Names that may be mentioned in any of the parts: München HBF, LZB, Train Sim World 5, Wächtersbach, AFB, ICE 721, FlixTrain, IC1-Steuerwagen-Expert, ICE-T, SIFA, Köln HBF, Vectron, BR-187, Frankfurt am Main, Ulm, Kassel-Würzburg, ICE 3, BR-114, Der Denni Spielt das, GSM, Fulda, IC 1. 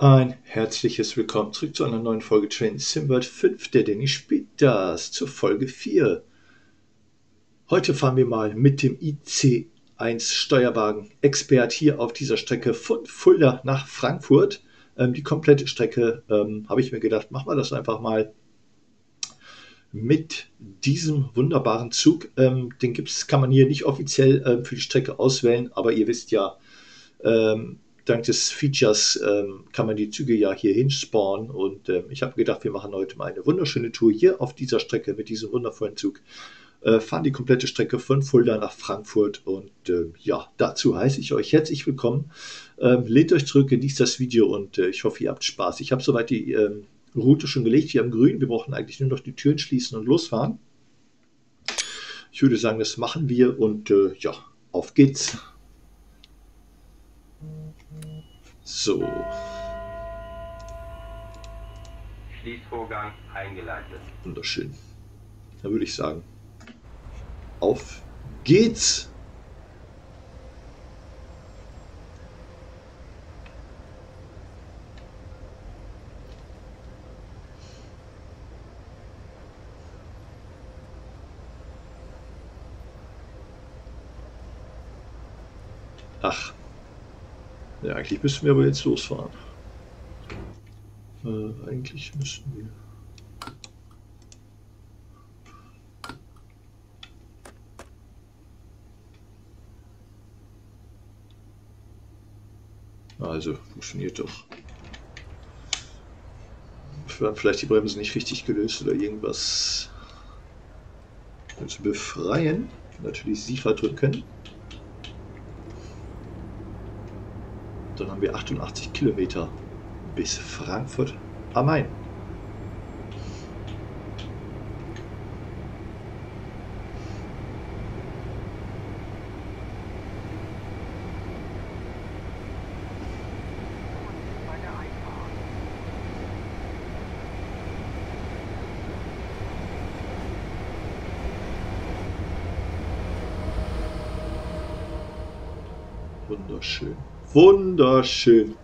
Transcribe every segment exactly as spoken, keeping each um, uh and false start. Ein herzliches Willkommen zurück zu einer neuen Folge Train Sim World fünf, der Denni spielt das, zur Folge vier. Heute fahren wir mal mit dem I C eins-Steuerwagen-Expert hier auf dieser Strecke von Fulda nach Frankfurt. Ähm, die komplette Strecke ähm, habe ich mir gedacht, machen wir das einfach mal mit diesem wunderbaren Zug. Ähm, den gibt's, kann man hier nicht offiziell ähm, für die Strecke auswählen, aber ihr wisst ja, ähm, dank des Features ähm, kann man die Züge ja hier hinspawnen und ähm, ich habe gedacht, wir machen heute mal eine wunderschöne Tour hier auf dieser Strecke mit diesem wundervollen Zug. Äh, fahren die komplette Strecke von Fulda nach Frankfurt und ähm, ja, dazu heiße ich euch herzlich willkommen. Ähm, lehnt euch zurück, genießt das Video und äh, ich hoffe, ihr habt Spaß. Ich habe soweit die ähm, Route schon gelegt hier am Grün. Wir brauchen eigentlich nur noch die Türen schließen und losfahren. Ich würde sagen, das machen wir und äh, ja, auf geht's. So. Schließvorgang eingeleitet. Wunderschön. Da würde ich sagen, auf geht's. Ach. Ja, eigentlich müssen wir aber jetzt losfahren. Äh, eigentlich müssen wir. Also, funktioniert doch. Wir haben vielleicht die Bremsen nicht richtig gelöst oder irgendwas. Und zu befreien. Natürlich SIFA drücken. Dann haben wir achtundachtzig Kilometer bis Frankfurt am Main. Wunderschön. Wunderschön.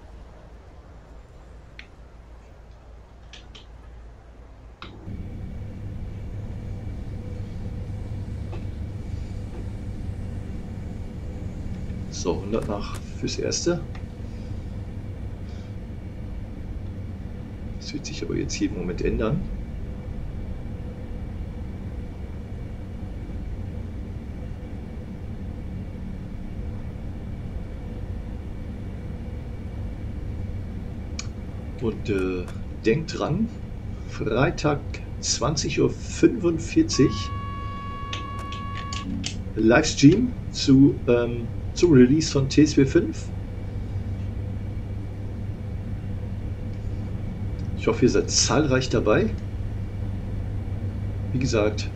So, hundert nach fürs Erste. Das wird sich aber jetzt jeden Moment ändern. Und äh, denkt dran, Freitag zwanzig Uhr fünfundvierzig Livestream zu, ähm, zum Release von T S W fünf. Ich hoffe, ihr seid zahlreich dabei. Wie gesagt,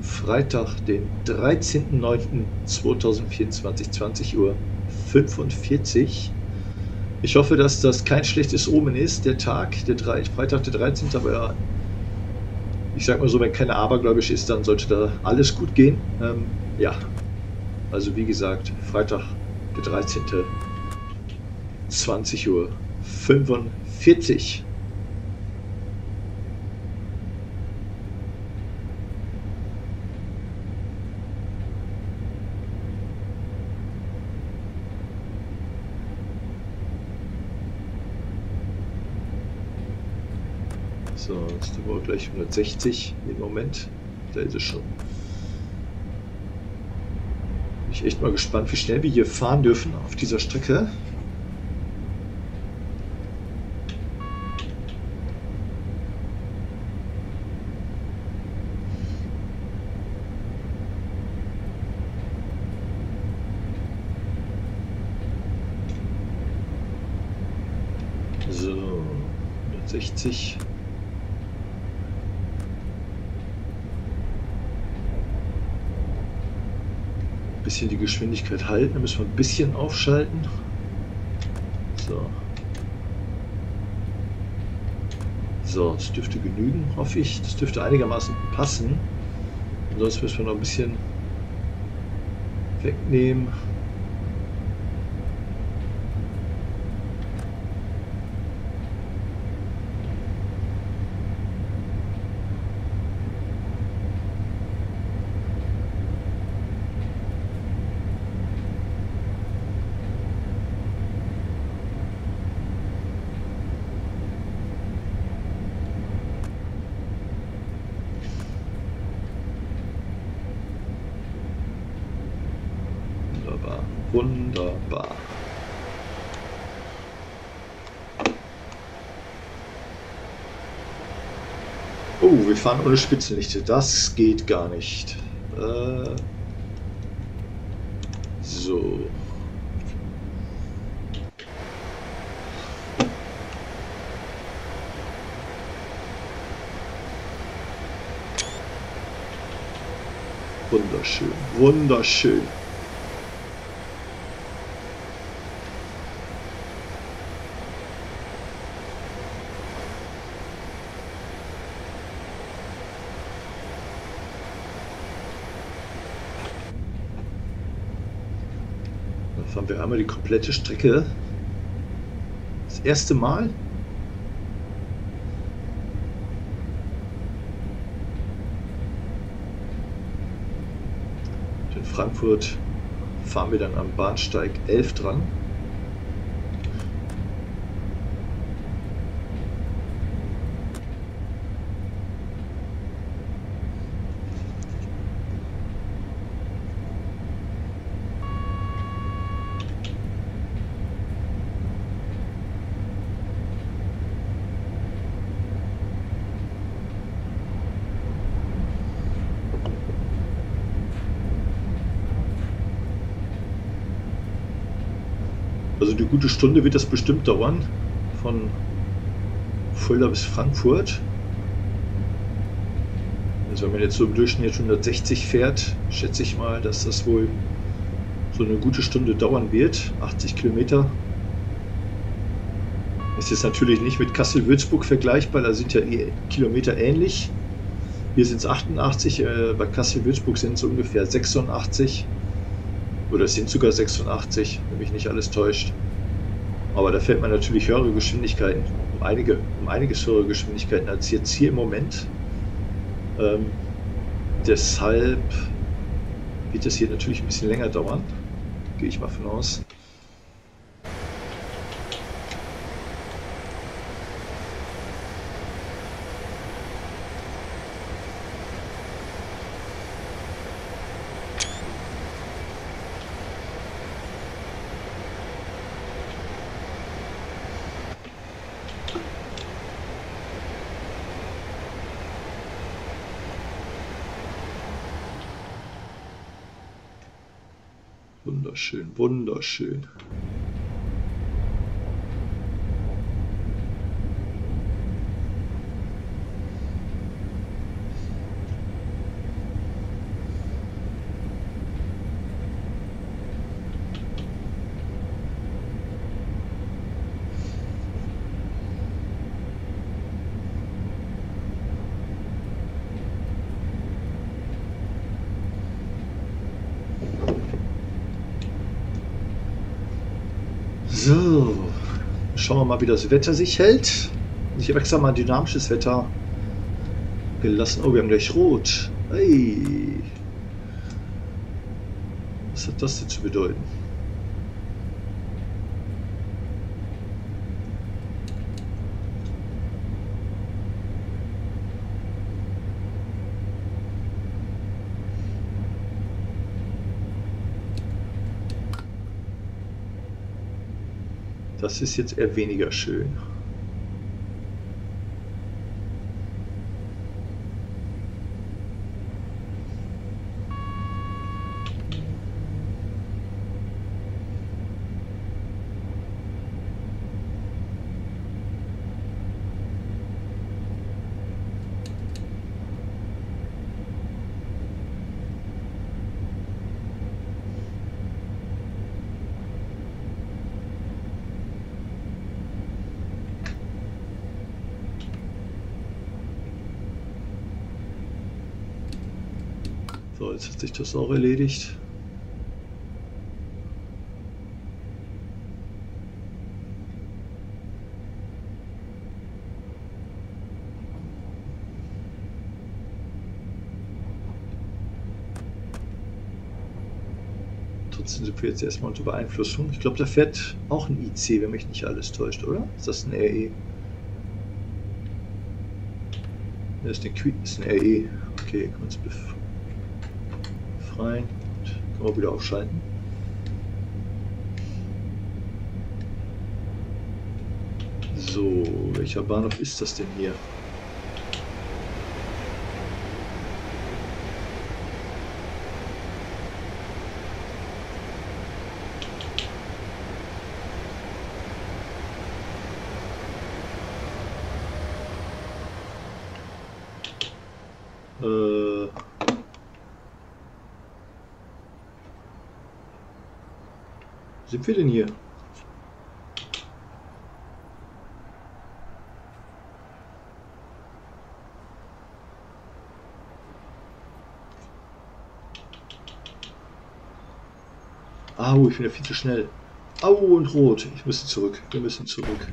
Freitag, den dreizehnten neunten zweitausendvierundzwanzig, zwanzig Uhr fünfundvierzig. Ich hoffe, dass das kein schlechtes Omen ist, der Tag, der drei, Freitag, der dreizehnte Aber ja, ich sag mal so, wenn keiner abergläubisch ist, dann sollte da alles gut gehen. Ähm, ja, also wie gesagt, Freitag, der dreizehnte zwanzig Uhr fünfundvierzig. So, jetzt sind wir gleich hundertsechzig im Moment. Da ist es schon. Bin ich echt mal gespannt, wie schnell wir hier fahren dürfen auf dieser Strecke. So, hundertsechzig. Bisschen die Geschwindigkeit halten, da müssen wir ein bisschen aufschalten. So, so, das dürfte genügen, hoffe ich. Das dürfte einigermaßen passen. Und sonst müssen wir noch ein bisschen wegnehmen. Wunderbar. Oh, wir fahren ohne Spitzenlichte. Das geht gar nicht. Äh, so. Wunderschön, wunderschön. Dann fahren wir einmal die komplette Strecke. Das erste Mal. Frankfurt fahren wir dann am Bahnsteig elf dran. Also eine gute Stunde wird das bestimmt dauern, von Fulda bis Frankfurt. Also wenn man jetzt so im Durchschnitt hundertsechzig fährt, schätze ich mal, dass das wohl so eine gute Stunde dauern wird, achtzig Kilometer. Ist jetzt natürlich nicht mit Kassel-Würzburg vergleichbar, da sind ja Kilometer ähnlich. Hier sind es achtundachtzig, äh, bei Kassel-Würzburg sind es ungefähr sechsundachtzig. Oder es sind sogar sechsundachtzig, wenn mich nicht alles täuscht. Aber da fährt man natürlich höhere Geschwindigkeiten, um, einige, um einiges höhere Geschwindigkeiten als jetzt hier im Moment. Ähm, deshalb wird das hier natürlich ein bisschen länger dauern, gehe ich mal von aus. Wunderschön, wunderschön. So, schauen wir mal, wie das Wetter sich hält. Ich habe extra mal dynamisches Wetter gelassen. Oh, wir haben gleich rot. Hey. Was hat das denn zu bedeuten? Das ist jetzt eher weniger schön. So, jetzt hat sich das auch erledigt. Trotzdem sind wir jetzt erstmal unter Beeinflussung. Ich glaube, da fährt auch ein I C, wenn mich nicht alles täuscht, oder? Ist das ein R E? Das ist ein Q, das ist ein R E. Okay, kann man es befreien. Rein und kann man wieder aufschalten. So, welcher Bahnhof ist das denn hier? Sind wir denn hier? Au, ich bin ja viel zu schnell. Au und rot. Ich muss zurück. Wir müssen zurück.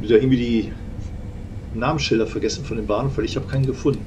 Wieder irgendwie die Namensschilder vergessen von den Bahnhof, weil ich habe keinen gefunden.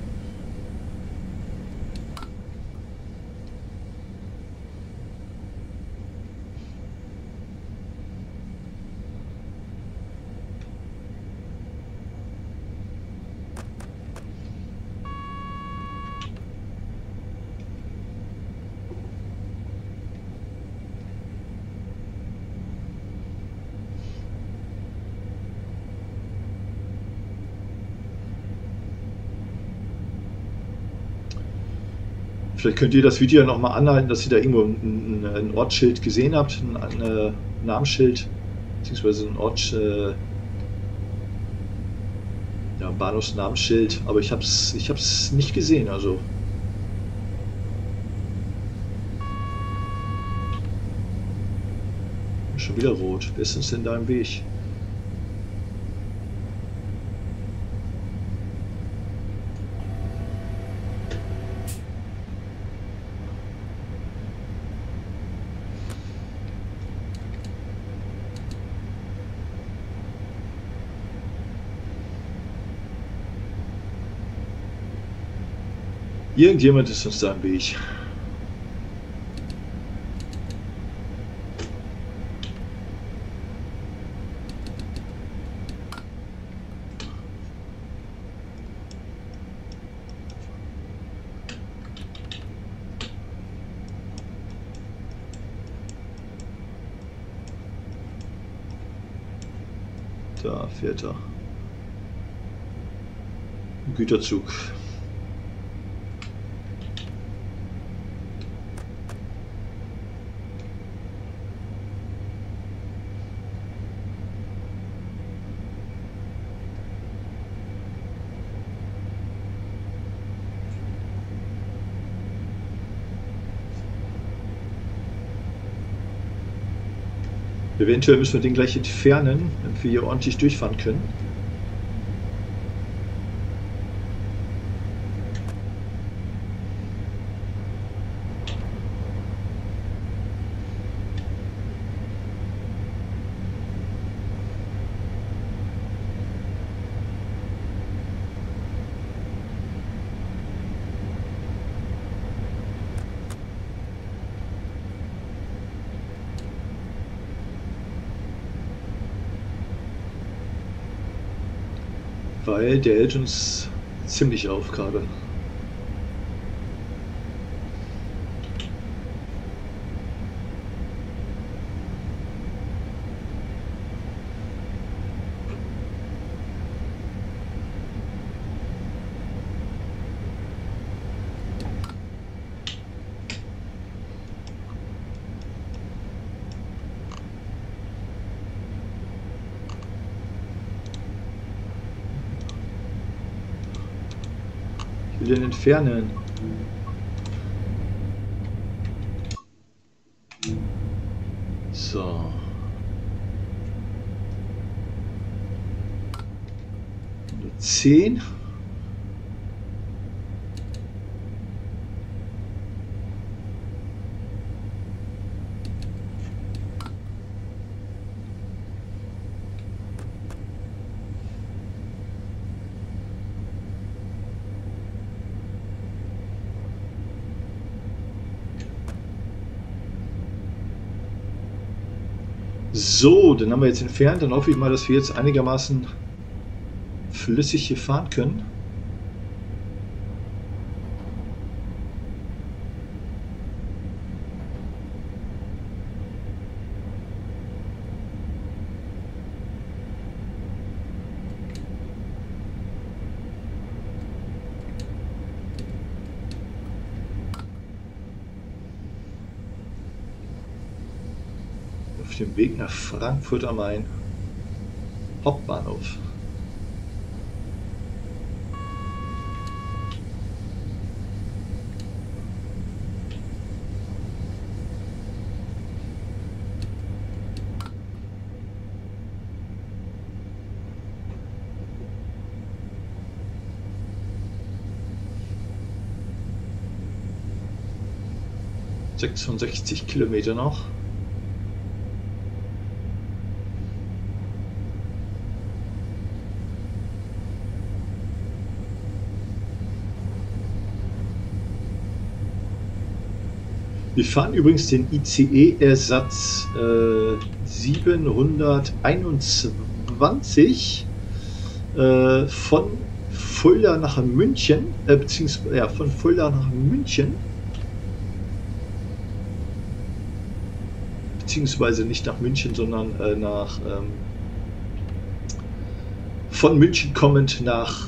Vielleicht könnt ihr das Video nochmal anhalten, dass ihr da irgendwo ein, ein, ein Ortsschild gesehen habt, ein, ein, ein Namensschild, beziehungsweise ein Ort, äh, ja, Bahnhofsnamensschild, aber ich hab's, ich hab's nicht gesehen, also. Schon wieder rot. Wer ist uns denn da im Weg? Irgendjemand ist uns da im Weg. Da fährt er. Güterzug. Eventuell müssen wir den gleich entfernen, damit wir hier ordentlich durchfahren können. Weil der hält uns ziemlich auf gerade. Den entfernen. So. zehn. So, dann haben wir jetzt entfernt. Dann hoffe ich mal, dass wir jetzt einigermaßen flüssig hier fahren können. dem Weg nach Frankfurt am Main, Hauptbahnhof. sechsundsechzig Kilometer noch. Wir fahren übrigens den I C E-Ersatz äh, siebenhunderteinundzwanzig äh, von Fulda nach München, äh, beziehungsweise ja, von Fulda nach München, beziehungsweise nicht nach München, sondern äh, nach ähm, von München kommend nach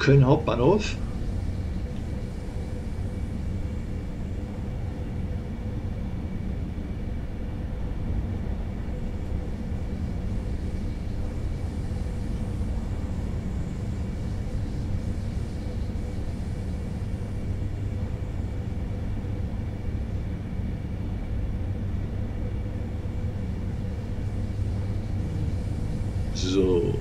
Köln Hauptbahnhof. So.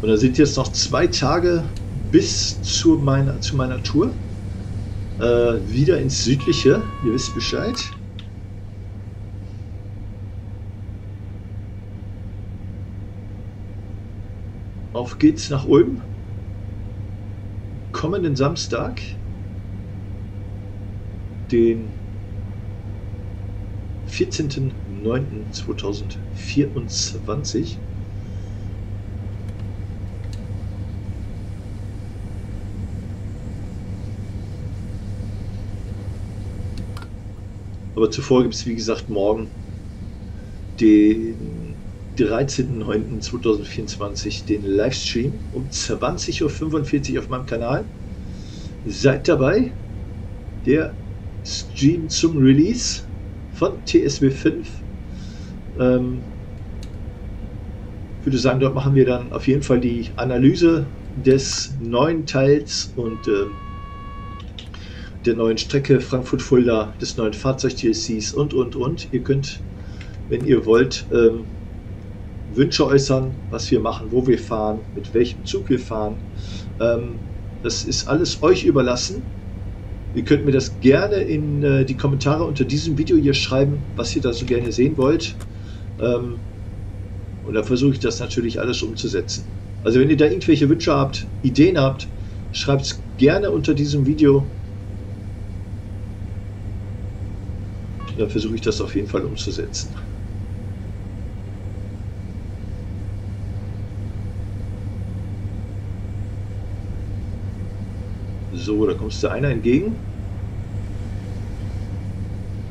Und da sind jetzt noch zwei Tage bis zu meiner, zu meiner Tour. Äh, wieder ins Südliche, ihr wisst Bescheid. Auf geht's nach Ulm. Kommenden Samstag, den vierzehnten neunten zweitausendvierundzwanzig. Aber zuvor gibt es, wie gesagt, morgen den dreizehnten neunten zweitausendvierundzwanzig den Livestream um zwanzig Uhr fünfundvierzig auf meinem Kanal. Seid dabei, der Stream zum Release von T S W fünf. Ähm, würde sagen, dort machen wir dann auf jeden Fall die Analyse des neuen Teils und äh, der neuen Strecke Frankfurt-Fulda, des neuen Fahrzeug-D L Cs und und und. Ihr könnt, wenn ihr wollt, ähm, Wünsche äußern, was wir machen, wo wir fahren, mit welchem Zug wir fahren. Ähm, das ist alles euch überlassen. Ihr könnt mir das gerne in äh, die Kommentare unter diesem Video hier schreiben, was ihr da so gerne sehen wollt. Ähm, und dann versuche ich das natürlich alles umzusetzen. Also wenn ihr da irgendwelche Wünsche habt, Ideen habt, schreibt es gerne unter diesem Video. Und dann versuche ich das auf jeden Fall umzusetzen. So, da kommst du einer entgegen,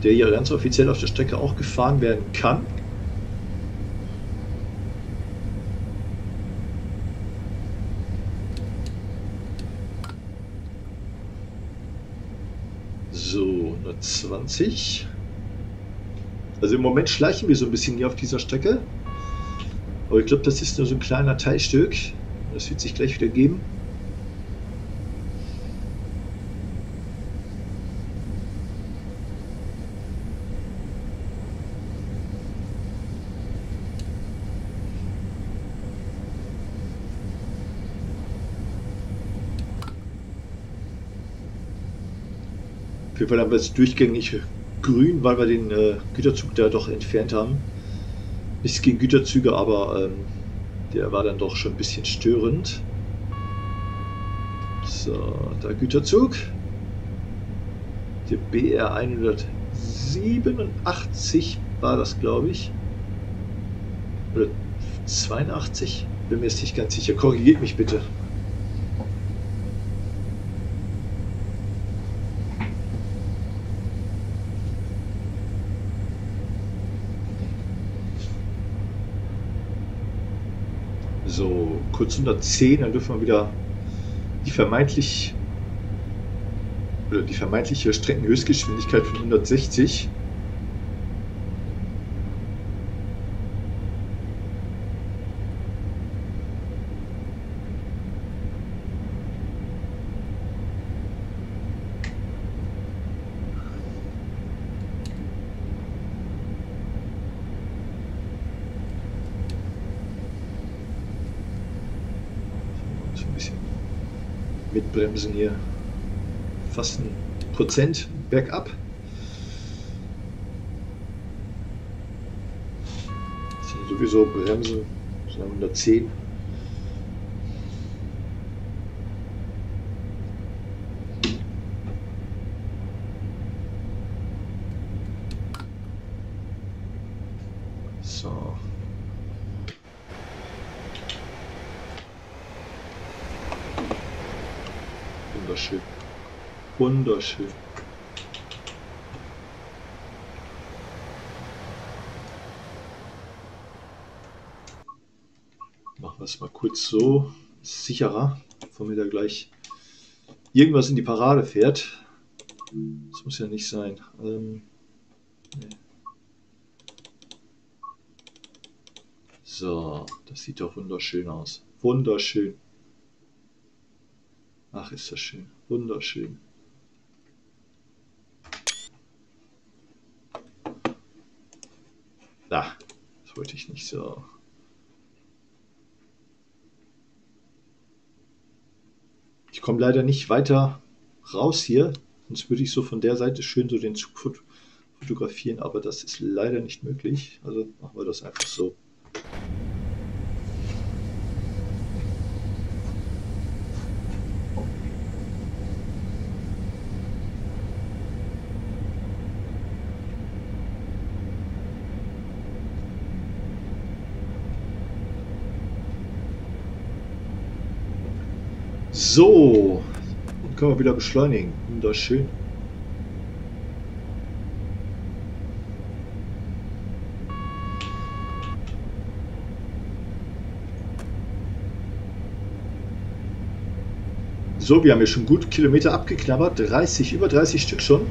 der ja ganz offiziell auf der Strecke auch gefahren werden kann. So, hundertzwanzig. Also im Moment schleichen wir so ein bisschen hier auf dieser Strecke. Aber ich glaube, das ist nur so ein kleiner Teilstück. Das wird sich gleich wieder geben. Auf jeden Fall haben wir jetzt durchgängig grün, weil wir den äh, Güterzug da doch entfernt haben. Nichts gegen Güterzüge, aber ähm, der war dann doch schon ein bisschen störend. So, da Güterzug. Der B R hundertsiebenundachtzig war das, glaube ich. Oder zweiundachtzig? Bin mir jetzt nicht ganz sicher. Korrigiert mich bitte. So, kurz unter zehn, dann dürfen wir wieder die vermeintlich oder die vermeintliche Streckenhöchstgeschwindigkeit von hundertsechzig. Bremsen hier fast ein Prozent bergab. Das sind sowieso Bremsen, das sind hundertzehn. So. Wunderschön. Wunderschön. Machen wir es mal kurz so. Ist sicherer, bevor mir da gleich irgendwas in die Parade fährt. Das muss ja nicht sein. Ähm, nee. So, das sieht doch wunderschön aus. Wunderschön. Ach, ist das schön. Wunderschön. Na, das wollte ich nicht so. Ich komme leider nicht weiter raus hier. Sonst würde ich so von der Seite schön so den Zug fot- fotografieren. Aber das ist leider nicht möglich. Also machen wir das einfach so. So, und können wir wieder beschleunigen. Wunderschön. So, wir haben hier schon gut Kilometer abgeknabbert. dreißig, über dreißig Stück schon.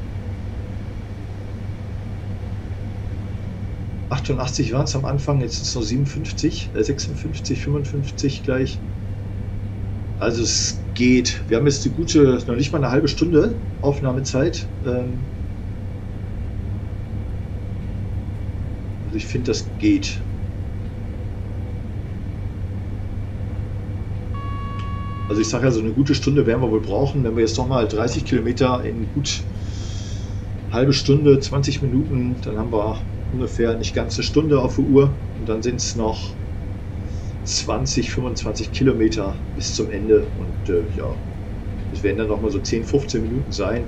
achtundachtzig waren es am Anfang, jetzt sind es noch siebenundfünfzig, äh sechsundfünfzig, fünfundfünfzig gleich. Also es geht. Wir haben jetzt eine gute, noch nicht mal eine halbe Stunde Aufnahmezeit. Also ich finde, das geht. Also ich sage ja, so eine gute Stunde werden wir wohl brauchen, wenn wir jetzt nochmal dreißig Kilometer in gut halbe Stunde, zwanzig Minuten, dann haben wir ungefähr nicht ganz eine Stunde auf der Uhr und dann sind es noch zwanzig, fünfundzwanzig Kilometer bis zum Ende und äh, ja, es werden dann nochmal so zehn, fünfzehn Minuten sein.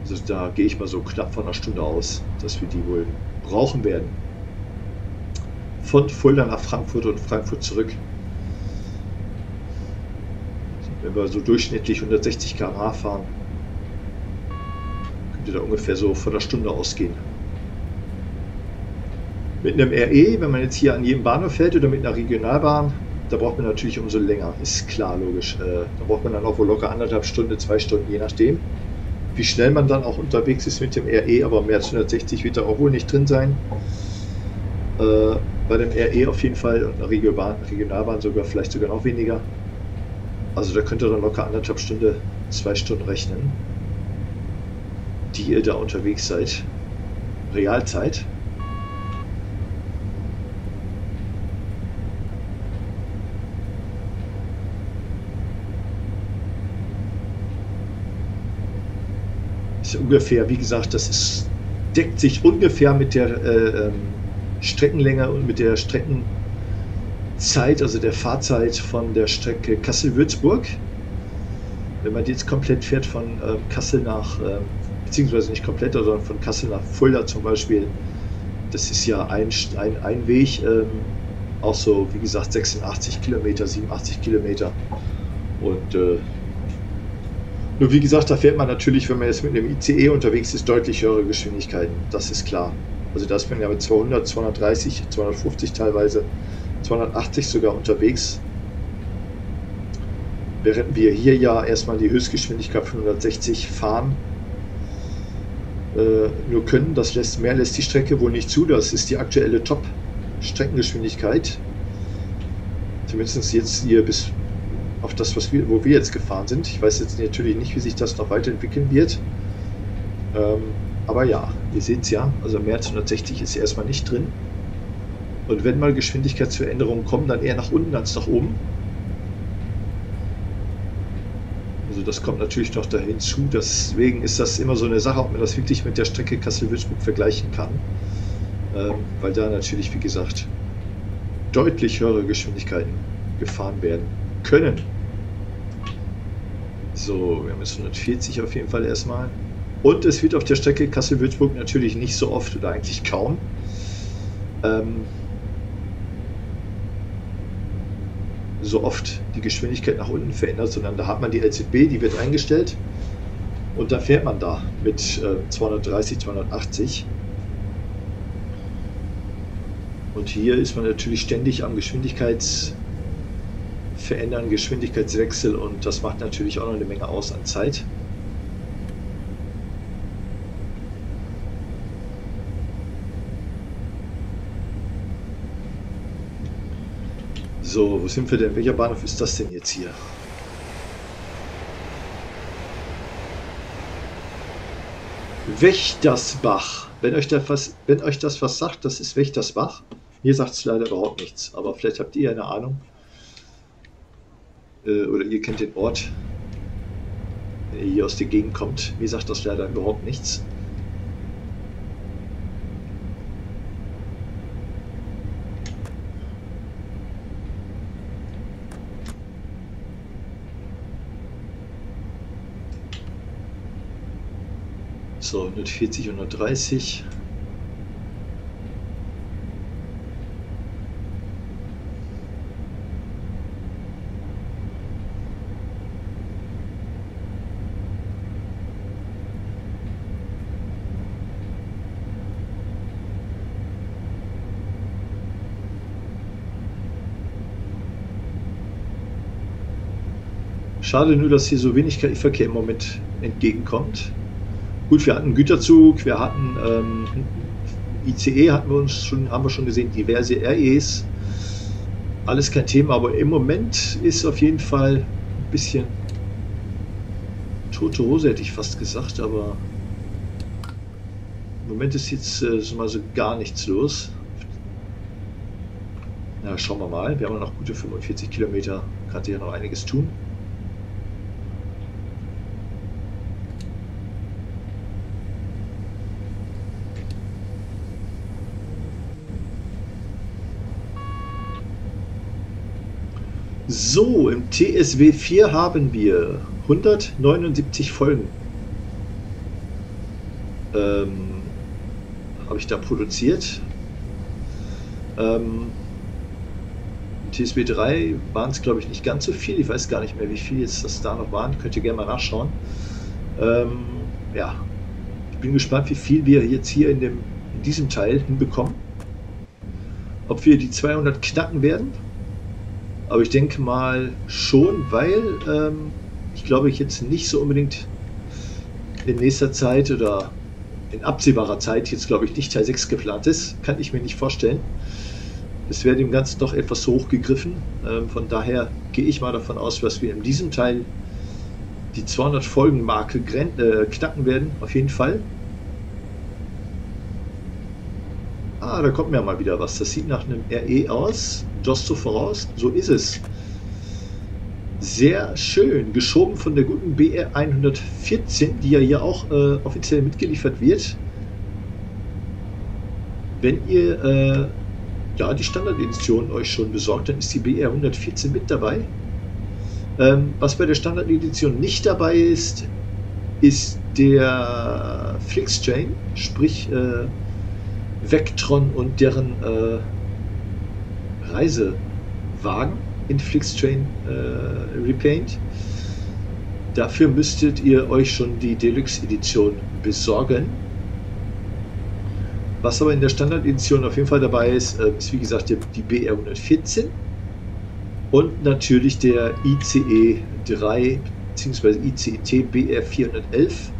Also da gehe ich mal so knapp von einer Stunde aus, dass wir die wohl brauchen werden. Von Fulda nach Frankfurt und Frankfurt zurück. Wenn wir so durchschnittlich hundertsechzig Kilometer pro Stunde fahren, könnte da ungefähr so von einer Stunde ausgehen. Mit einem R E, wenn man jetzt hier an jedem Bahnhof fährt oder mit einer Regionalbahn, da braucht man natürlich umso länger, ist klar, logisch. Da braucht man dann auch wohl locker anderthalb Stunden, zwei Stunden, je nachdem, wie schnell man dann auch unterwegs ist mit dem R E, aber mehr als hundertsechzig wird da auch wohl nicht drin sein. Bei dem R E auf jeden Fall und einer Regionalbahn, Regionalbahn sogar vielleicht sogar noch weniger. Also da könnt ihr dann locker anderthalb Stunden, zwei Stunden rechnen, die ihr da unterwegs seid, Realzeit. Ungefähr, wie gesagt, das ist, deckt sich ungefähr mit der äh, Streckenlänge und mit der Streckenzeit, also der Fahrzeit von der Strecke Kassel-Würzburg. Wenn man die jetzt komplett fährt von äh, Kassel nach, äh, beziehungsweise nicht komplett, sondern von Kassel nach Fulda zum Beispiel, das ist ja ein, ein, ein Weg, äh, auch so, wie gesagt, sechsundachtzig Kilometer, siebenundachtzig Kilometer und äh, nur wie gesagt, da fährt man natürlich, wenn man jetzt mit einem I C E unterwegs ist, deutlich höhere Geschwindigkeiten. Das ist klar. Also da ist man ja mit zweihundert, zweihundertdreißig, zweihundertfünfzig teilweise, zweihundertachtzig sogar unterwegs. während wir hier ja erstmal die Höchstgeschwindigkeit von hundertsechzig fahren äh, nur können. Das lässt, mehr lässt die Strecke wohl nicht zu. Das ist die aktuelle Top-Streckengeschwindigkeit. Zumindest jetzt hier bis auf das, was wir, wo wir jetzt gefahren sind. Ich weiß jetzt natürlich nicht, wie sich das noch weiterentwickeln wird. Ähm, aber ja, ihr seht es ja, also mehr als hundertsechzig ist erstmal nicht drin. Und wenn mal Geschwindigkeitsveränderungen kommen, dann eher nach unten als nach oben. Also das kommt natürlich noch dahin zu. Deswegen ist das immer so eine Sache, ob man das wirklich mit der Strecke Kassel-Würzburg vergleichen kann. Ähm, weil da natürlich, wie gesagt, deutlich höhere Geschwindigkeiten gefahren werden können. So, wir haben jetzt hundertvierzig auf jeden Fall erstmal. Und es wird auf der Strecke Kassel-Würzburg natürlich nicht so oft oder eigentlich kaum ähm, so oft die Geschwindigkeit nach unten verändert, sondern da hat man die L Z B, die wird eingestellt und da fährt man da mit äh, zweihundertdreißig, zweihundertachtzig. Und hier ist man natürlich ständig am Geschwindigkeitsverändern, Geschwindigkeitswechsel und das macht natürlich auch noch eine Menge aus an Zeit. So, wo sind wir denn? Welcher Bahnhof ist das denn jetzt hier? Wächtersbach. Wenn euch, da was, wenn euch das was sagt, das ist Wächtersbach. Mir sagt es leider überhaupt nichts, aber vielleicht habt ihr eine Ahnung. Äh, oder ihr kennt den Ort, wenn ihr hier aus der Gegend kommt. Mir sagt das leider überhaupt nichts. So, hundertvierzig, hundertdreißig. Schade nur, dass hier so wenig Verkehr im Moment entgegenkommt. Gut, wir hatten Güterzug, wir hatten ähm, I C E, hatten wir uns schon, haben wir schon gesehen, diverse R Es, alles kein Thema, aber im Moment ist auf jeden Fall ein bisschen tote Hose, hätte ich fast gesagt, aber im Moment ist jetzt äh, mal so gar nichts los. Na, schauen wir mal, wir haben noch gute fünfundvierzig Kilometer, kann sich ja noch einiges tun. So, im T S W vier haben wir hundertneunundsiebzig Folgen. Ähm, habe ich da produziert. Ähm, T S W drei waren es, glaube ich, nicht ganz so viel. Ich weiß gar nicht mehr, wie viel jetzt das da noch waren. Könnt ihr gerne mal nachschauen. Ähm, ja, ich bin gespannt, wie viel wir jetzt hier in, dem, in diesem Teil hinbekommen. Ob wir die zweihundert knacken werden. Aber ich denke mal schon, weil ähm, ich glaube, ich jetzt nicht so unbedingt in nächster Zeit oder in absehbarer Zeit jetzt, glaube ich, nicht Teil sechs geplant ist. Kann ich mir nicht vorstellen. Es wäre dem Ganzen doch etwas hochgegriffen. Ähm, von daher gehe ich mal davon aus, dass wir in diesem Teil die zweihundert-Folgen-Marke äh, knacken werden. Auf jeden Fall. Ah, da kommt mir mal wieder was. Das sieht nach einem R E aus. Just so voraus. So ist es. Sehr schön. Geschoben von der guten B R hundertvierzehn, die ja hier auch äh, offiziell mitgeliefert wird. Wenn ihr äh, ja, die Standardedition euch schon besorgt, dann ist die B R hundertvierzehn mit dabei. Ähm, was bei der Standardedition nicht dabei ist, ist der FlixTrain, sprich äh, Vectron und deren äh, Reisewagen in FlixTrain äh, Repaint. Dafür müsstet ihr euch schon die Deluxe Edition besorgen. Was aber in der Standard Edition auf jeden Fall dabei ist, äh, ist wie gesagt die, die B R hundertvierzehn und natürlich der I C E drei bzw. I C E T B R vierhundertelf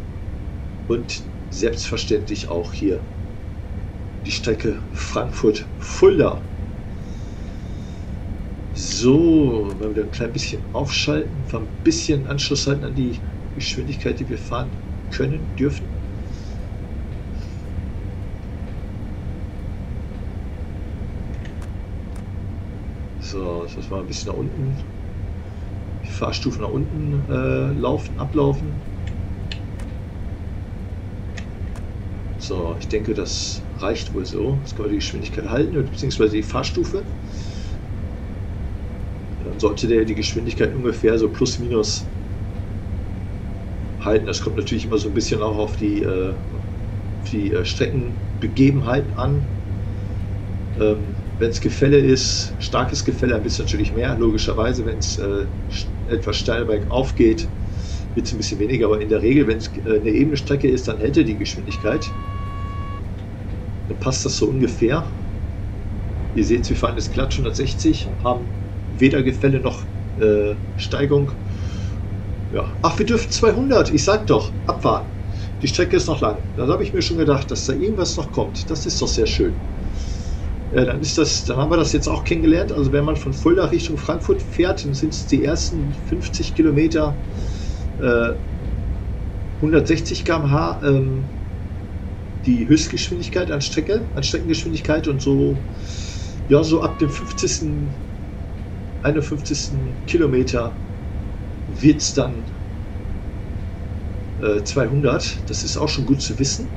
und selbstverständlich auch hier die Strecke Frankfurt-Fulda. So, wenn wir wieder ein klein bisschen aufschalten, ein bisschen Anschluss halten an die Geschwindigkeit, die wir fahren können, dürfen. So, das war ein bisschen nach unten. Die Fahrstufen nach unten äh, laufen, ablaufen. So, ich denke, das reicht wohl so. Jetzt können wir die Geschwindigkeit halten, beziehungsweise die Fahrstufe. Dann sollte der die Geschwindigkeit ungefähr so plus minus halten. Das kommt natürlich immer so ein bisschen auch auf die, äh, auf die äh, Streckenbegebenheiten an. Ähm, wenn es Gefälle ist, starkes Gefälle, ein bisschen natürlich mehr, logischerweise. Wenn es äh, etwas steil bergauf geht, wird es ein bisschen weniger, aber in der Regel, wenn es äh, eine ebene Strecke ist, dann hält er die Geschwindigkeit. Dann passt das so ungefähr. Ihr seht, wir fahren jetzt glatt hundertsechzig, haben weder Gefälle noch äh, Steigung. Ja. Ach, wir dürfen zweihundert, ich sag doch, abfahren. Die Strecke ist noch lang. Da habe ich mir schon gedacht, dass da irgendwas noch kommt. Das ist doch sehr schön. Ja, dann, ist das, dann haben wir das jetzt auch kennengelernt. Also wenn man von Fulda Richtung Frankfurt fährt, dann sind es die ersten fünfzig Kilometer äh, hundertsechzig Kilometer pro Stunde, ähm, die Höchstgeschwindigkeit an Strecke, an Streckengeschwindigkeit, und so, ja, so ab dem fünfzigsten einundfünfzigsten Kilometer wird es dann äh, zweihundert. Das ist auch schon gut zu wissen.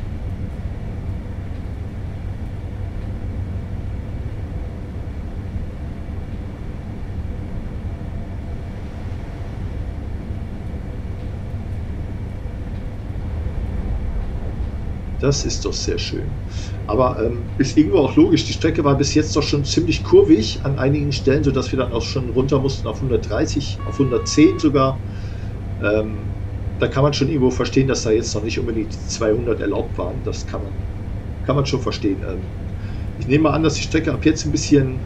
Das ist doch sehr schön. Aber ähm, ist irgendwo auch logisch. Die Strecke war bis jetzt doch schon ziemlich kurvig an einigen Stellen, sodass wir dann auch schon runter mussten auf hundertdreißig, auf hundertzehn sogar. Ähm, da kann man schon irgendwo verstehen, dass da jetzt noch nicht unbedingt zweihundert erlaubt waren. Das kann man, kann man schon verstehen. Ähm, ich nehme mal an, dass die Strecke ab jetzt ein bisschen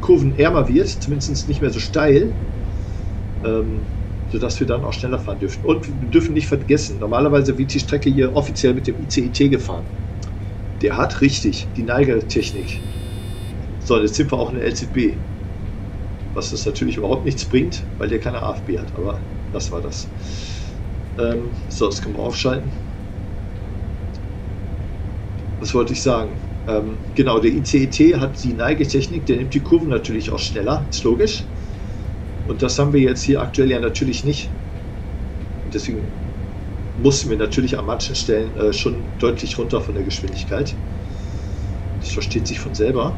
kurvenärmer wird, zumindest nicht mehr so steil, ähm, sodass wir dann auch schneller fahren dürfen. Und wir dürfen nicht vergessen, normalerweise wird die Strecke hier offiziell mit dem I C E T gefahren. Der hat richtig die Neigetechnik. So, jetzt sind wir auch eine L Z B. Was das natürlich überhaupt nichts bringt, weil der keine A F B hat. Aber das war das. Ähm, so, das können wir aufschalten. Was wollte ich sagen? Ähm, genau, der I C E T hat die Neigetechnik. Der nimmt die Kurven natürlich auch schneller. Ist logisch. Und das haben wir jetzt hier aktuell ja natürlich nicht. Und deswegen mussten wir natürlich an manchen Stellen äh, schon deutlich runter von der Geschwindigkeit. Das versteht sich von selber.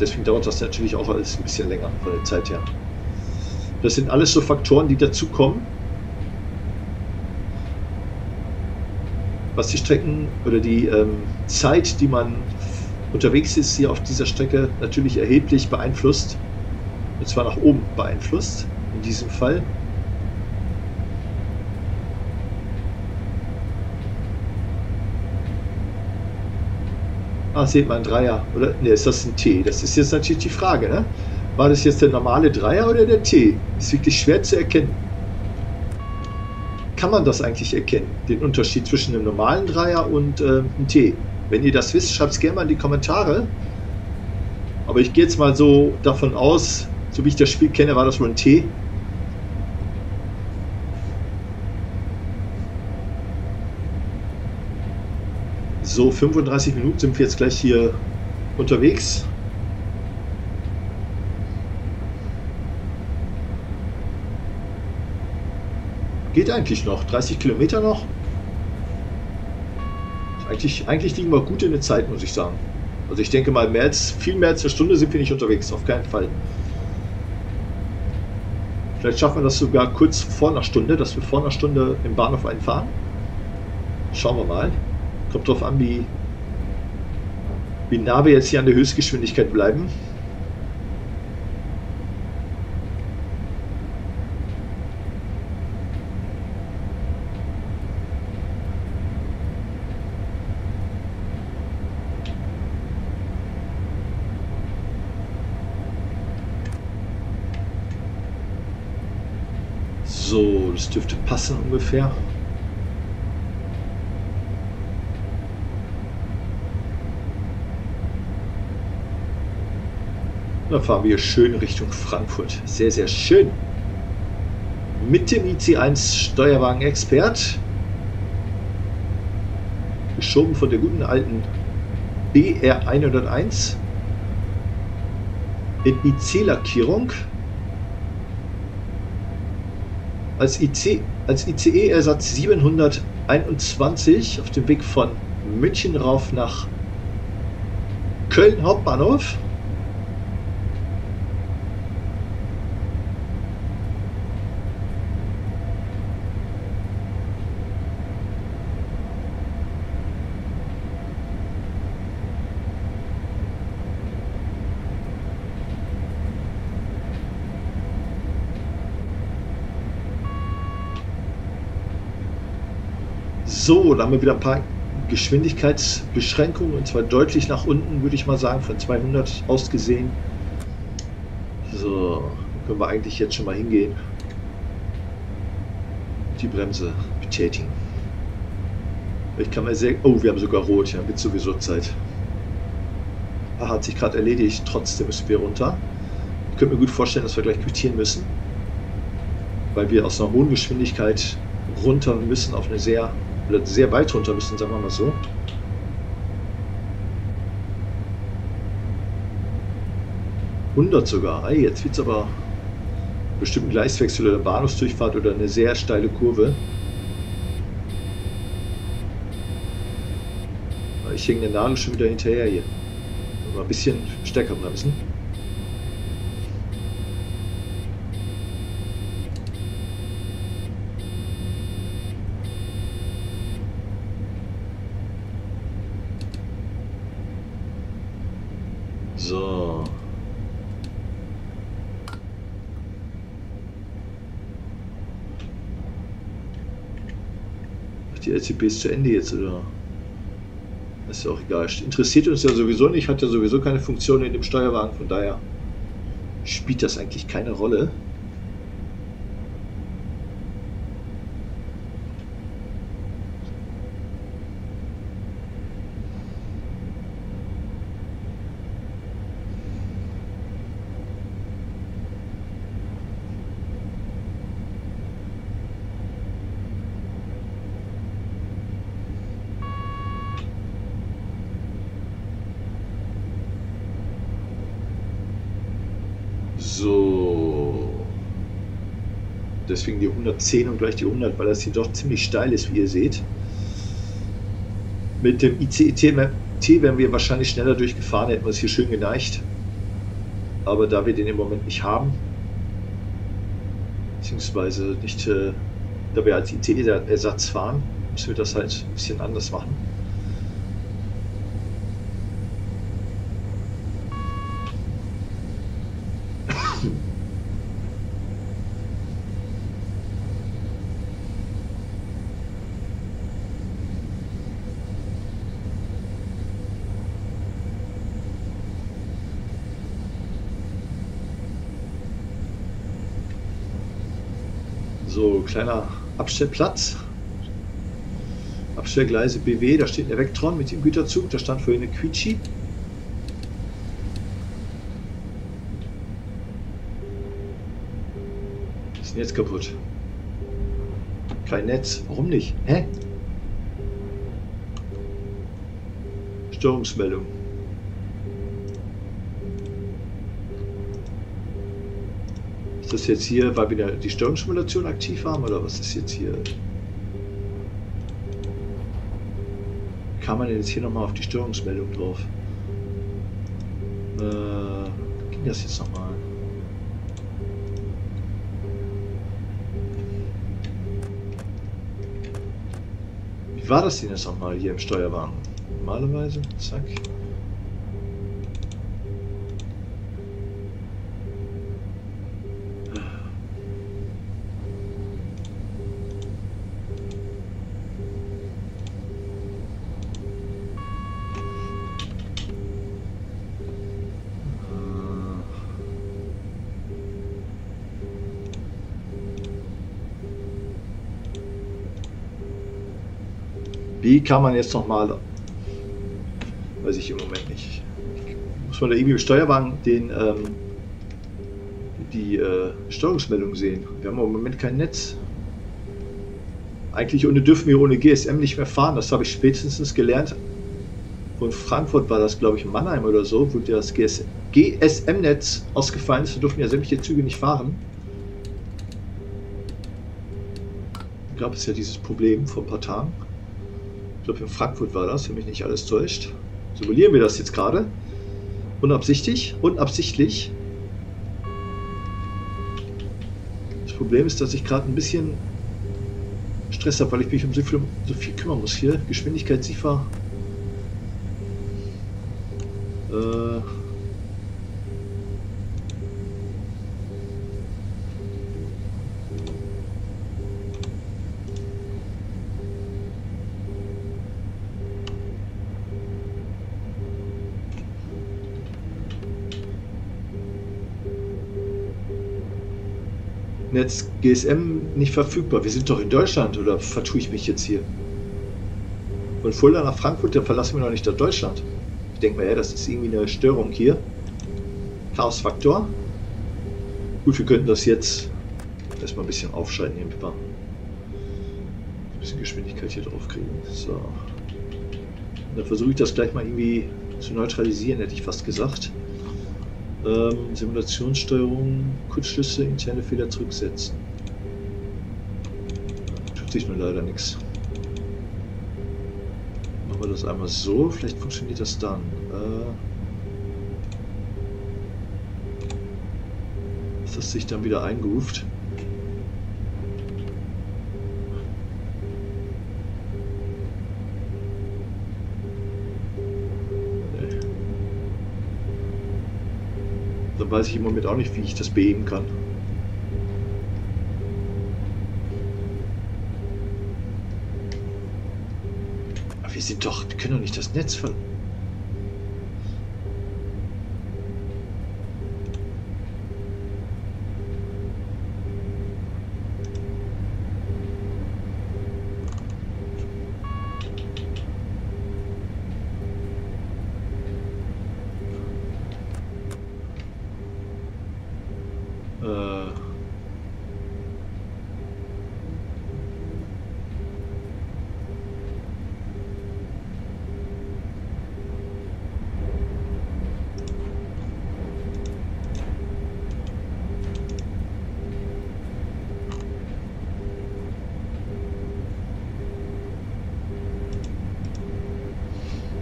Deswegen dauert das natürlich auch alles ein bisschen länger von der Zeit her. Das sind alles so Faktoren, die dazukommen, was die Strecken oder die ähm, Zeit, die man unterwegs ist, hier auf dieser Strecke natürlich erheblich beeinflusst. Und zwar nach oben beeinflusst, in diesem Fall. Ah, seht man, ein Dreier. Oder, ne, ist das ein T? Das ist jetzt natürlich die Frage, ne? War das jetzt der normale Dreier oder der T? Ist wirklich schwer zu erkennen. Kann man das eigentlich erkennen? Den Unterschied zwischen einem normalen Dreier und äh, einem T? Wenn ihr das wisst, schreibt es gerne mal in die Kommentare. Aber ich gehe jetzt mal so davon aus, so wie ich das Spiel kenne, war das wohl ein T. So, fünfunddreißig Minuten sind wir jetzt gleich hier unterwegs. Geht eigentlich noch, dreißig Kilometer noch. Eigentlich, eigentlich liegen wir gut in der Zeit, muss ich sagen. Also ich denke mal, mehr als, viel mehr als eine Stunde sind wir nicht unterwegs, auf keinen Fall. Vielleicht schaffen wir das sogar kurz vor einer Stunde, dass wir vor einer Stunde im Bahnhof einfahren. Schauen wir mal. Kommt drauf an, wie, wie nah wir jetzt hier an der Höchstgeschwindigkeit bleiben. So, das dürfte passen ungefähr. Dann fahren wir schön Richtung Frankfurt. Sehr, sehr schön. Mit dem I C eins-Steuerwagen-Expert. Geschoben von der guten alten B R hunderteins. In I C-Lackierung. Als, I C, als I C E-Ersatz siebenhunderteinundzwanzig auf dem Weg von München rauf nach Köln Hauptbahnhof. So, da haben wir wieder ein paar Geschwindigkeitsbeschränkungen, und zwar deutlich nach unten, würde ich mal sagen, von zweihundert aus gesehen. So, können wir eigentlich jetzt schon mal hingehen. Die Bremse betätigen. Ich kann mal sehr... Oh, wir haben sogar rot, ja, wird sowieso Zeit. Ah, hat sich gerade erledigt, trotzdem müssen wir runter. Ich könnte mir gut vorstellen, dass wir gleich quittieren müssen, weil wir aus einer hohen Geschwindigkeit runter müssen auf eine sehr... Oder sehr weit runter müssen, sagen wir mal so. hundert sogar. Hey, jetzt wird es aber bestimmt ein Gleiswechsel oder Bahnhofsdurchfahrt oder eine sehr steile Kurve. Ich hänge der Nadel schon wieder hinterher hier. Mal ein bisschen stärker bremsen. So. Die L Z B ist zu Ende jetzt, oder? Ist ja auch egal. Interessiert uns ja sowieso nicht, hat ja sowieso keine Funktion in dem Steuerwagen, von daher spielt das eigentlich keine Rolle. So, deswegen die hundertzehn und gleich die hundert, weil das hier doch ziemlich steil ist, wie ihr seht. Mit dem I C E T wären wir wahrscheinlich schneller durchgefahren, hätten wir es hier schön geneigt. Aber da wir den im Moment nicht haben, beziehungsweise nicht, äh, da wir als I C E-Ersatz fahren, müssen wir das halt ein bisschen anders machen. So, kleiner Abstellplatz, Abstellgleise B W, da steht der Vectron mit dem Güterzug, da stand vorhin eine Quietschi. Was ist denn jetzt kaputt? Kein Netz, warum nicht? Hä? Störungsmeldung. Ist das jetzt hier, weil wir die Steuerungssimulation aktiv haben, oder was ist jetzt hier? Kann man denn jetzt hier nochmal auf die Störungsmeldung drauf? Äh, ging das jetzt nochmal? Wie war das denn jetzt nochmal hier im Steuerwagen? Normalerweise, zack. Wie kann man jetzt nochmal, weiß ich im Moment nicht, muss man da irgendwie im Steuerwagen den, ähm, die äh, Steuerungsmeldung sehen. Wir haben im Moment kein Netz. Eigentlich ohne, dürfen wir ohne G S M nicht mehr fahren. Das habe ich spätestens gelernt. Und Frankfurt war das, glaube ich, in Mannheim oder so, wo das G S M-Netz ausgefallen ist. Da durften ja sämtliche Züge nicht fahren. Da gab es ja dieses Problem vor ein paar Tagen. Ich glaube, in Frankfurt war das, wenn mich nicht alles täuscht. Simulieren wir das jetzt gerade. Unabsichtlich. Unabsichtlich. Das Problem ist, dass ich gerade ein bisschen Stress habe, weil ich mich um so viel, so viel kümmern muss hier. Geschwindigkeit, SIFA. Äh Netz G S M nicht verfügbar. Wir sind doch in Deutschland, oder vertue ich mich jetzt hier? Von Fulda nach Frankfurt, dann verlassen wir noch nicht Deutschland. Ich denke mal, ja, das ist irgendwie eine Störung hier. Chaosfaktor. Gut, wir könnten das jetzt erstmal ein bisschen aufschalten, nehmen wir mal. Ein bisschen Geschwindigkeit hier drauf kriegen. So. Dann versuche ich das gleich mal irgendwie zu neutralisieren, hätte ich fast gesagt. Ähm, Simulationssteuerung, Kurzschlüsse, interne Fehler zurücksetzen. Tut sich nur leider nichts. Machen wir das einmal so, vielleicht funktioniert das dann. Äh, ist das sich dann wieder eingeruft? Weiß ich im Moment auch nicht, wie ich das beheben kann. Aber wir sind doch, wir können doch nicht das Netz ver...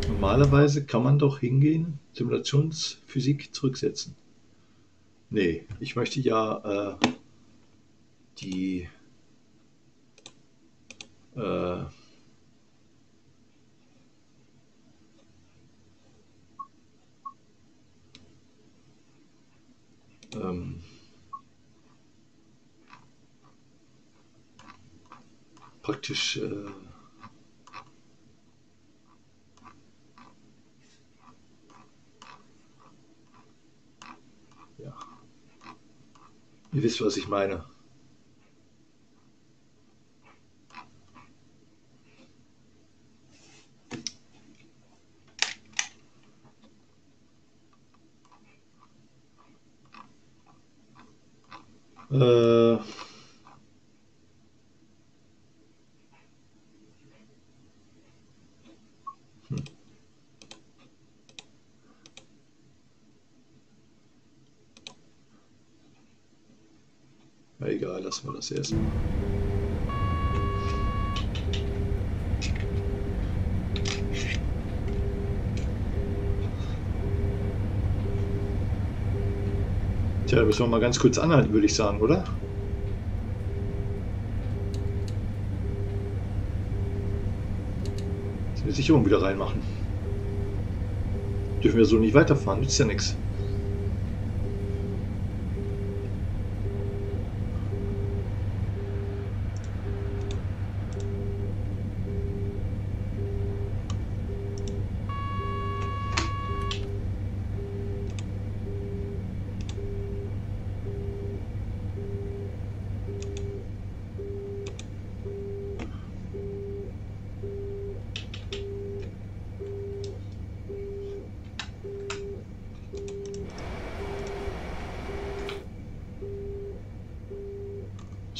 Normalerweise kann man doch hingehen, Simulationsphysik zurücksetzen. Nee, ich möchte ja äh, die äh, ähm, praktisch äh, ihr wisst, was ich meine. Äh Egal, lassen wir das erst. Tja, da müssen wir mal ganz kurz anhalten, würde ich sagen, oder? Jetzt die Sicherung wieder reinmachen. Dürfen wir so nicht weiterfahren, nützt ja nichts.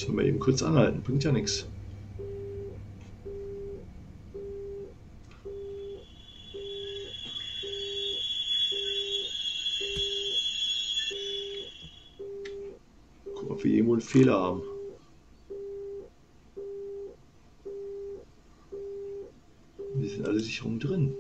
Sollen wir eben kurz anhalten, bringt ja nichts. Guck mal, ob wir irgendwo einen Fehler haben. Wir sind alle Sicherungen drin.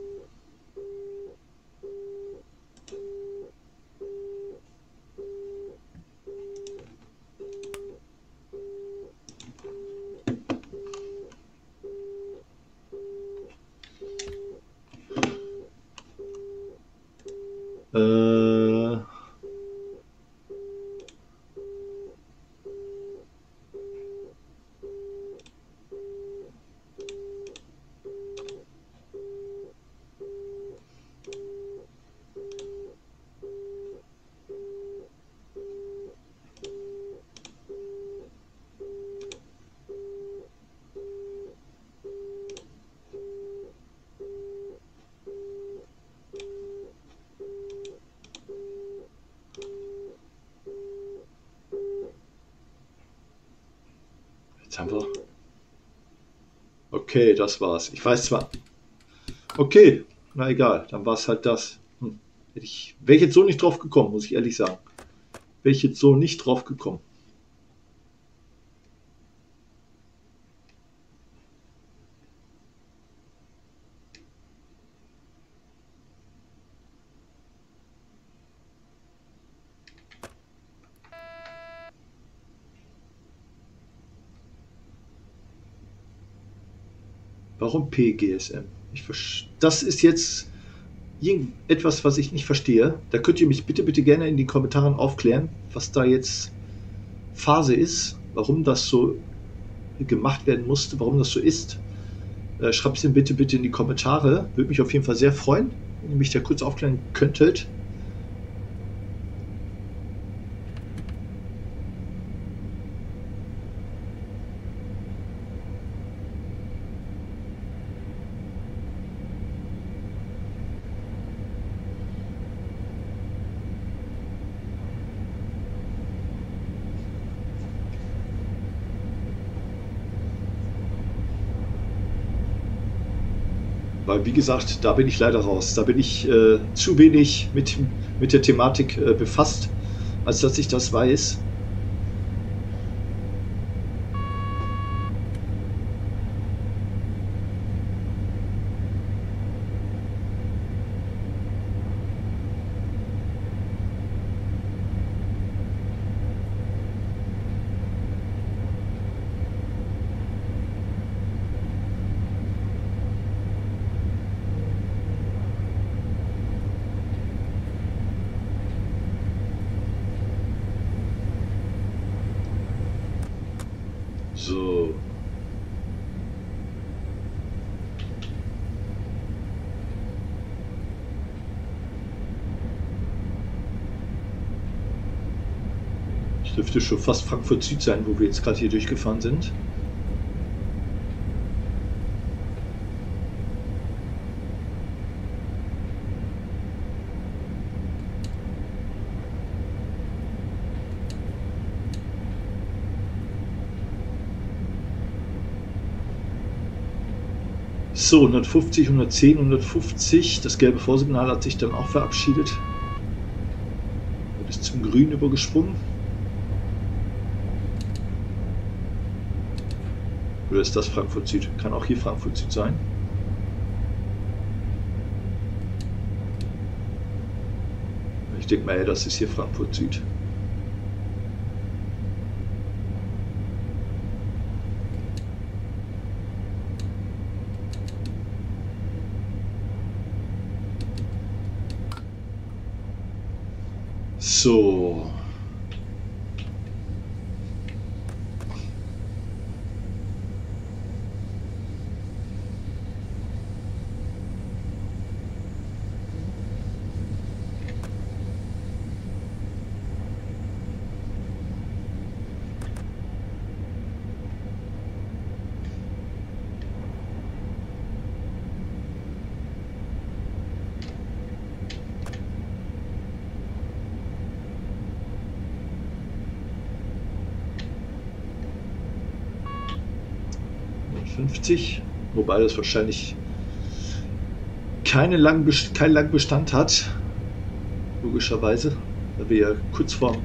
Okay, das war's. Ich weiß zwar... Okay, na egal, dann war es halt das. Hm. Hätte ich, wäre ich jetzt so nicht drauf gekommen, muss ich ehrlich sagen. Wäre ich jetzt so nicht drauf gekommen. Warum P G S M? Ich das ist jetzt irgendetwas, was ich nicht verstehe. Da könnt ihr mich bitte, bitte gerne in den Kommentaren aufklären, was da jetzt Phase ist, warum das so gemacht werden musste, warum das so ist. Äh, schreibt es mir bitte, bitte in die Kommentare. Würde mich auf jeden Fall sehr freuen, wenn ihr mich da kurz aufklären könntet. Weil, wie gesagt, da bin ich leider raus. Da bin ich äh, zu wenig mit, mit der Thematik äh, befasst, als dass ich das weiß. So. Das dürfte schon fast Frankfurt Süd sein, wo wir jetzt gerade hier durchgefahren sind. So, hundertfünfzig, hundertzehn, hundertfünfzig. Das gelbe Vorsignal hat sich dann auch verabschiedet. Und ist zum Grün übergesprungen. Oder ist das Frankfurt Süd? Kann auch hier Frankfurt Süd sein. Ich denke mal, ja, das ist hier Frankfurt Süd. So. fünfzig, wobei das wahrscheinlich keine langen, keinen langen Bestand hat, logischerweise, da wir ja kurz vorm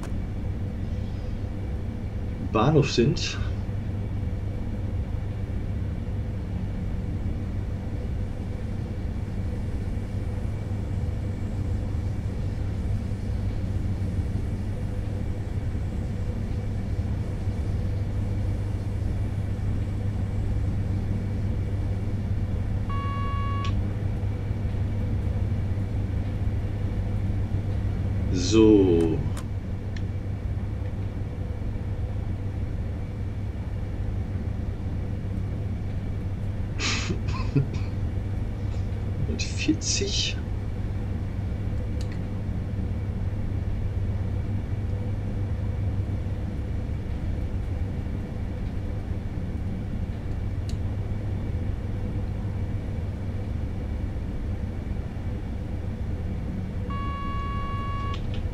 Bahnhof sind. So. hundertvierzig.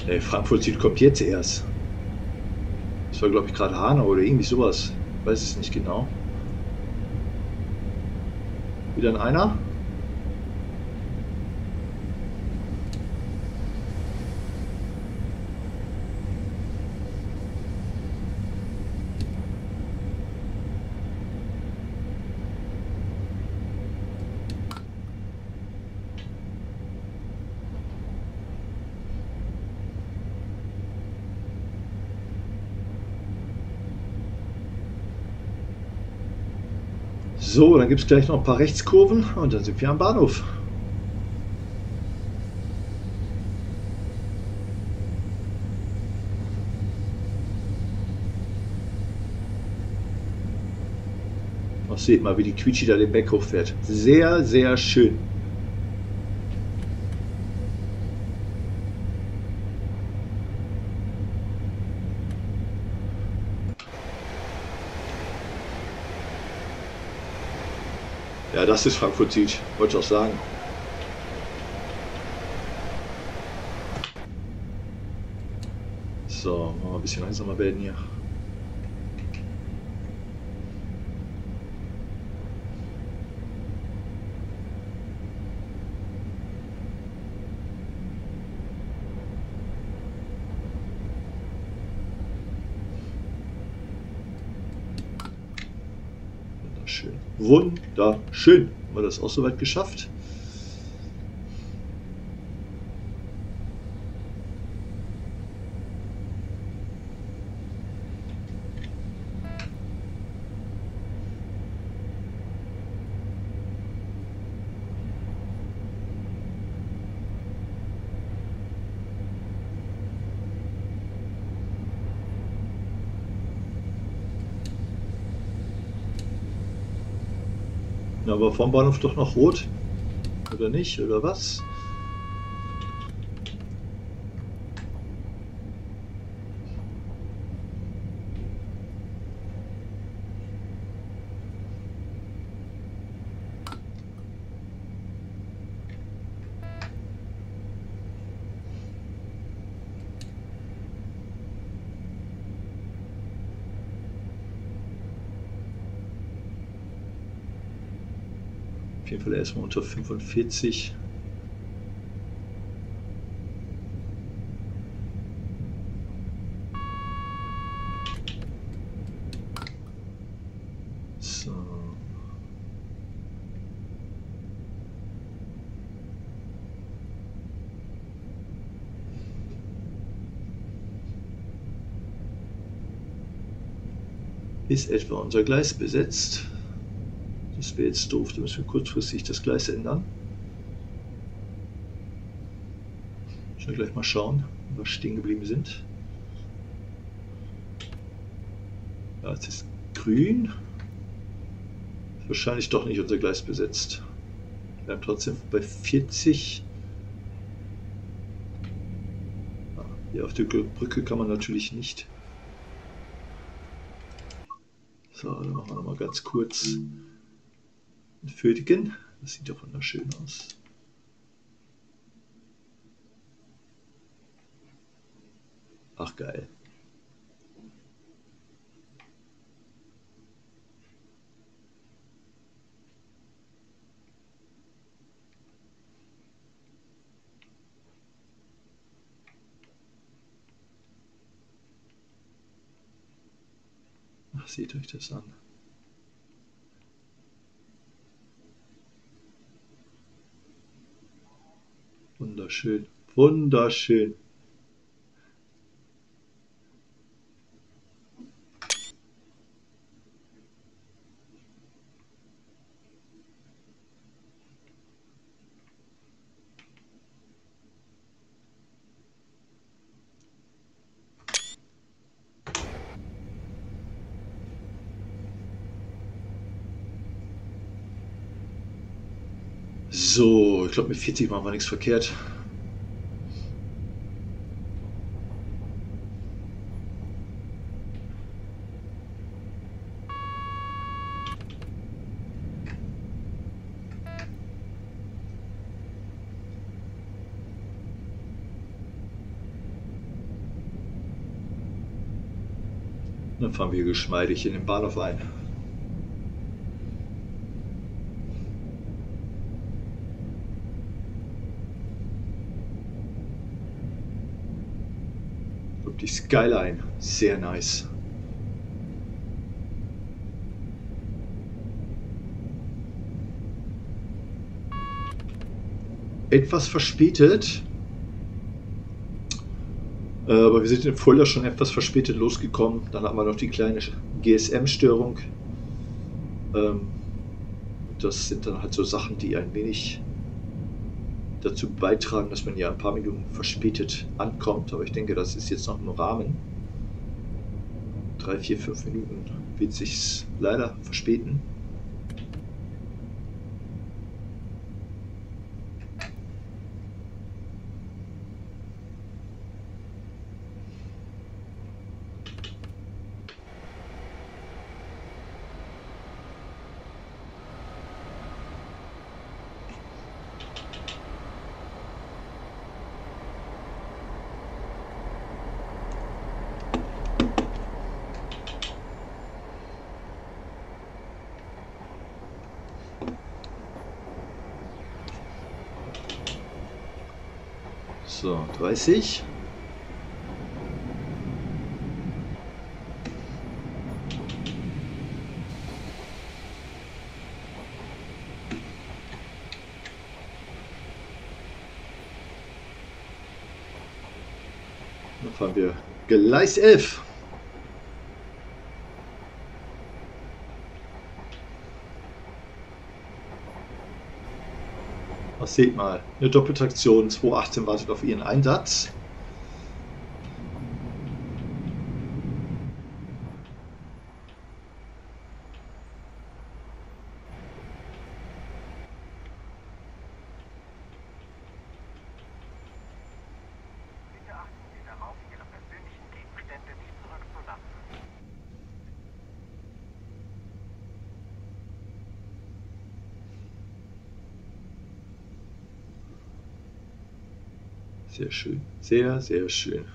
Hey, Frankfurt Süd kommt jetzt erst. Das war, glaube ich, gerade Hanau oder irgendwie sowas. Ich weiß es nicht genau. Wieder in einer. So, dann gibt es gleich noch ein paar Rechtskurven und dann sind wir am Bahnhof. Ach, seht mal, wie die Quietschi da den Berg hochfährt. Sehr, sehr schön. Ja, das ist Frankfurt Süd, wollte ich auch sagen. So, machen wir ein bisschen langsamer werden hier. Wunderschön. Haben wir das auch soweit geschafft? Aber vom Bahnhof doch noch rot, oder nicht, oder was? Erstmal unter fünfundvierzig. So. Ist etwa unser Gleis besetzt? Das wäre jetzt doof, da müssen wir kurzfristig das Gleis ändern. Ich will gleich mal schauen, wo wir stehen geblieben sind. Ja, jetzt ist grün. Ist wahrscheinlich doch nicht unser Gleis besetzt. Wir haben trotzdem bei vierzig. Ja, hier auf der Brücke kann man natürlich nicht. So, dann machen wir nochmal ganz kurz. Fötigen, das sieht doch wunderschön aus. Ach geil. Seht euch das an. Wunderschön, wunderschön. So, ich glaube mit vierzig machen wir nichts verkehrt. Dann fahren wir geschmeidig in den Bahnhof ein. Die Skyline, sehr nice. Etwas verspätet, aber wir sind in Fulda schon etwas verspätet losgekommen. Dann hatten wir noch die kleine G S M-Störung. Das sind dann halt so Sachen, die ein wenig dazu beitragen, dass man ja ein paar Minuten verspätet ankommt, aber ich denke, das ist jetzt noch im Rahmen. Drei, vier, fünf Minuten wird sich leider verspäten. So, dreißig. Dann fahren wir Gleis elf. Seht mal, eine Doppeltraktion zwei achtzehn wartet auf ihren Einsatz. Bitte achten Sie darauf, Ihre persönlichen Gegenstände nicht zurückzulassen. Sehr schön, sehr, sehr schön.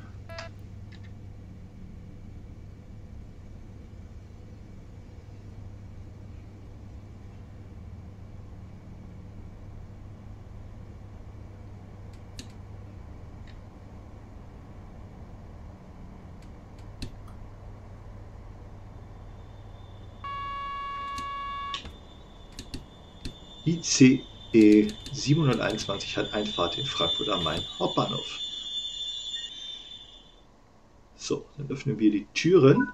I C E siebenhunderteinundzwanzig hat Einfahrt in Frankfurt am Main Hauptbahnhof. So, dann öffnen wir die Türen.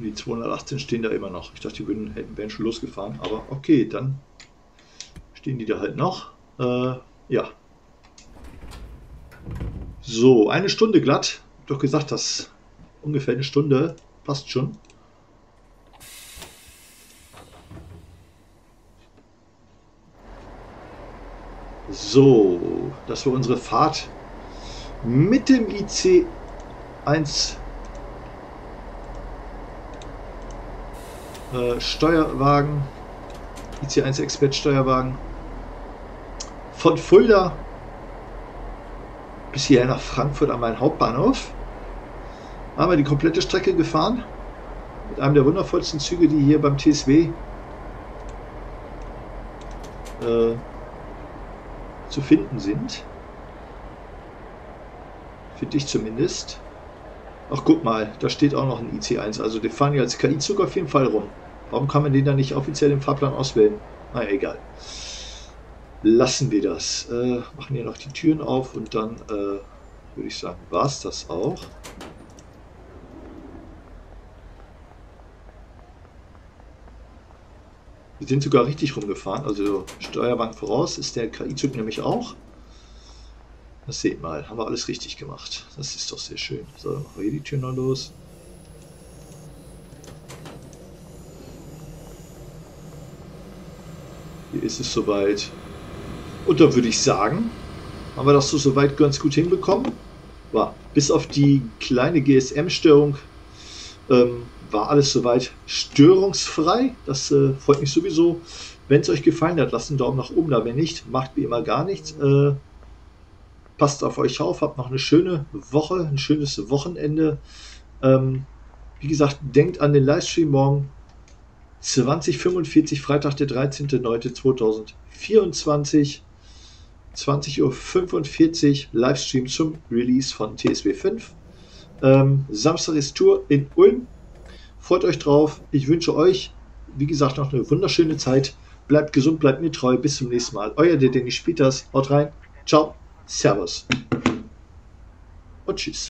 Die zweihundertachtzehn stehen da immer noch. Ich dachte, die würden, hätten, wären schon losgefahren, aber okay, dann stehen die da halt noch. Äh, ja. So, eine Stunde glatt. Ich hab doch gesagt, dass ungefähr eine Stunde passt schon. So, das war unsere Fahrt mit dem I C eins Steuerwagen, I C eins-Expert Steuerwagen von Fulda bis hierher nach Frankfurt am Main Hauptbahnhof. Haben wir die komplette Strecke gefahren mit einem der wundervollsten Züge, die hier beim T S W äh, zu finden sind. Finde ich zumindest. Ach, guck mal, da steht auch noch ein I C eins. Also die fahren ja als K I-Zug auf jeden Fall rum. Warum kann man den dann nicht offiziell im Fahrplan auswählen? Naja, egal. Lassen wir das. Äh, machen hier noch die Türen auf und dann äh, würde ich sagen, war es das auch. Wir sind sogar richtig rumgefahren. Also Steuerwagen voraus ist der K I-Zug nämlich auch. Das seht mal, haben wir alles richtig gemacht. Das ist doch sehr schön. So, dann machen wir hier die Tür noch los. Hier ist es soweit. Und dann würde ich sagen, haben wir das so soweit ganz gut hinbekommen. War, bis auf die kleine G S M-Störung ähm, war alles soweit störungsfrei. Das äh, freut mich sowieso. Wenn es euch gefallen hat, lasst einen Daumen nach oben da. Wenn nicht, macht wie immer gar nichts. Äh, Passt auf euch auf, habt noch eine schöne Woche, ein schönes Wochenende. Ähm, wie gesagt, denkt an den Livestream morgen zwanzig Uhr fünfundvierzig, Freitag der dreizehnten neunten zweitausendvierundzwanzig, zwanzig Uhr fünfundvierzig, Livestream zum Release von T S W fünf. Ähm, Samstag ist Tour in Ulm. Freut euch drauf. Ich wünsche euch, wie gesagt, noch eine wunderschöne Zeit. Bleibt gesund, bleibt mir treu. Bis zum nächsten Mal. Euer Der Denni spielt das. Haut rein. Ciao. Servus und tschüss.